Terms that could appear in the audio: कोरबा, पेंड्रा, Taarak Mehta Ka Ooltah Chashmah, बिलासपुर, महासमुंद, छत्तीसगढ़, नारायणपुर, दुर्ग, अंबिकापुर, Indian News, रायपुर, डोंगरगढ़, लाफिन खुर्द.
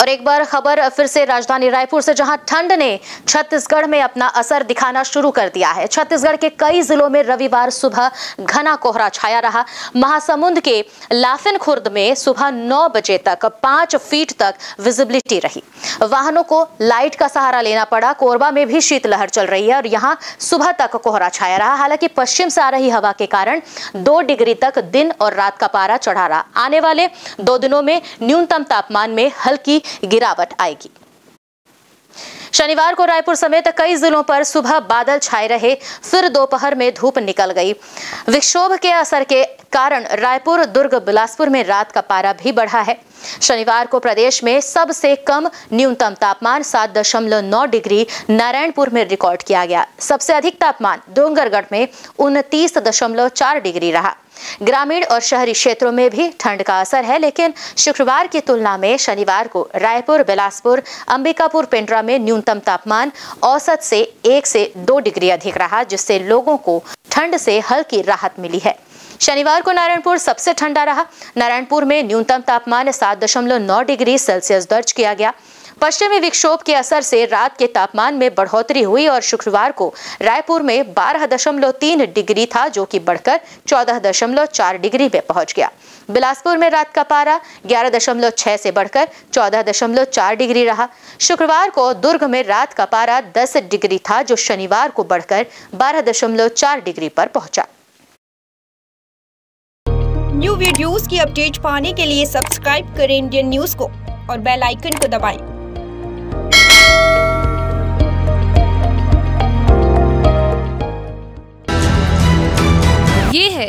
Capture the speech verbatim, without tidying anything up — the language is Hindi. और एक बार खबर फिर से राजधानी रायपुर से, जहां ठंड ने छत्तीसगढ़ में अपना असर दिखाना शुरू कर दिया है। छत्तीसगढ़ के कई जिलों में रविवार सुबह घना कोहरा छाया रहा। महासमुंद के लाफिन खुर्द में सुबह नौ बजे तक पांच फीट तक विजिबिलिटी रही, वाहनों को लाइट का सहारा लेना पड़ा। कोरबा में भी शीतलहर चल रही है और यहां सुबह तक कोहरा छाया रहा। हालांकि पश्चिम से आ रही हवा के कारण दो डिग्री तक दिन और रात का पारा चढ़ा रहा। आने वाले दो दिनों में न्यूनतम तापमान में हल्की गिरावट आएगी। शनिवार को रायपुर समेत कई जिलों पर सुबह बादल छाए रहे, फिर दोपहर में धूप निकल गई। विक्षोभ के असर के कारण रायपुर, दुर्ग, बिलासपुर में रात का पारा भी बढ़ा है। शनिवार को प्रदेश में सबसे कम न्यूनतम तापमान सात दशमलव नौ डिग्री नारायणपुर में रिकॉर्ड किया गया। सबसे अधिक तापमान डोंगरगढ़ में उनतीस दशमलव चार डिग्री रहा। ग्रामीण और शहरी क्षेत्रों में भी ठंड का असर है, लेकिन शुक्रवार की तुलना में शनिवार को रायपुर, बिलासपुर, अंबिकापुर, पेंड्रा में न्यूनतम तापमान औसत से एक से दो डिग्री अधिक रहा, जिससे लोगों को ठंड से हल्की राहत मिली है। शनिवार को नारायणपुर सबसे ठंडा रहा। नारायणपुर में न्यूनतम तापमान सात दशमलव नौ डिग्री सेल्सियस दर्ज किया गया। पश्चिमी विक्षोभ के असर से रात के तापमान में बढ़ोतरी हुई और शुक्रवार को रायपुर में बारह दशमलव तीन डिग्री था, जो कि बढ़कर चौदह दशमलव चार डिग्री पे पहुंच गया। बिलासपुर में रात का पारा ग्यारह दशमलव छह से बढ़कर चौदह दशमलव चार डिग्री रहा। शुक्रवार को दुर्ग में रात का पारा दस डिग्री था, जो शनिवार को बढ़कर बारह दशमलव चार डिग्री पर पहुंचा। न्यू वीडियोस की अपडेट पाने के लिए सब्सक्राइब करें इंडियन न्यूज को और बेल आइकन को दबाएं। ये है